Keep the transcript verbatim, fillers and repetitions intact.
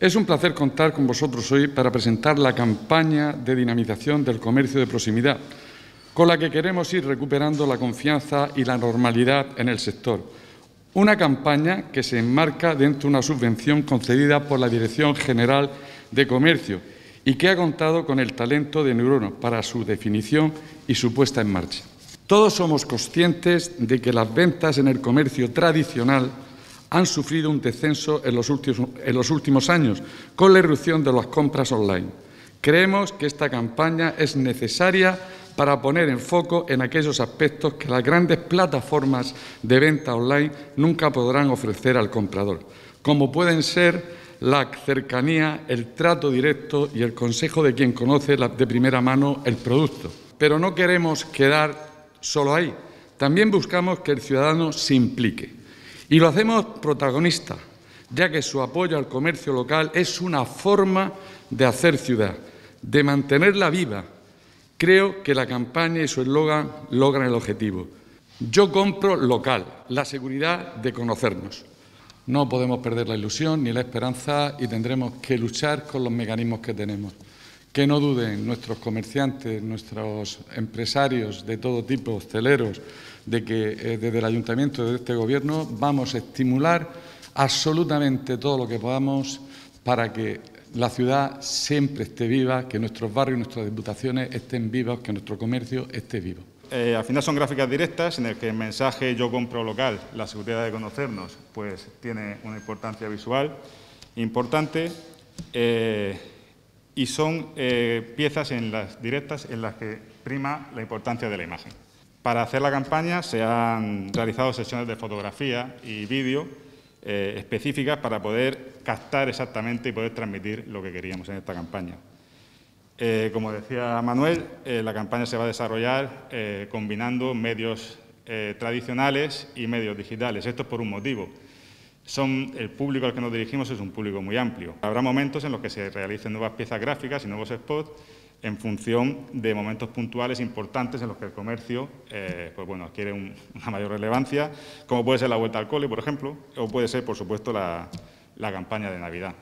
Es un placer contar con vosotros hoy para presentar la campaña de dinamización del comercio de proximidad, con la que queremos ir recuperando la confianza y la normalidad en el sector. Una campaña que se enmarca dentro de una subvención concedida por la Dirección General de Comercio y que ha contado con el talento de Newrona para su definición y su puesta en marcha. Todos somos conscientes de que las ventas en el comercio tradicional han sufrido un descenso en los, últimos, en los últimos años con la irrupción de las compras online. Creemos que esta campaña es necesaria para poner en foco en aquellos aspectos que las grandes plataformas de venta online nunca podrán ofrecer al comprador, como pueden ser la cercanía, el trato directo y el consejo de quien conoce de primera mano el producto. Pero no queremos quedar solo ahí. También buscamos que el ciudadano se implique. Y lo hacemos protagonista, ya que su apoyo al comercio local es una forma de hacer ciudad, de mantenerla viva. Creo que la campaña y su eslogan logran el objetivo. Yo compro local, la seguridad de conocernos. No podemos perder la ilusión ni la esperanza y tendremos que luchar con los mecanismos que tenemos. Que no duden nuestros comerciantes, nuestros empresarios de todo tipo, hosteleros, de que eh, desde el Ayuntamiento de este Gobierno vamos a estimular absolutamente todo lo que podamos para que la ciudad siempre esté viva, que nuestros barrios y nuestras diputaciones estén vivos, que nuestro comercio esté vivo. Eh, al final son gráficas directas en las que el mensaje "Yo compro local, la seguridad de conocernos" pues tiene una importancia visual importante. Eh, Y son eh, piezas en las directas en las que prima la importancia de la imagen. Para hacer la campaña se han realizado sesiones de fotografía y vídeo eh, específicas para poder captar exactamente y poder transmitir lo que queríamos en esta campaña. Eh, como decía Manuel, eh, la campaña se va a desarrollar eh, combinando medios eh, tradicionales y medios digitales. Esto es por un motivo. Son, el público al que nos dirigimos es un público muy amplio. Habrá momentos en los que se realicen nuevas piezas gráficas y nuevos spots en función de momentos puntuales importantes en los que el comercio eh, pues bueno, adquiere un, una mayor relevancia, como puede ser la vuelta al cole, por ejemplo, o puede ser, por supuesto, la, la campaña de Navidad.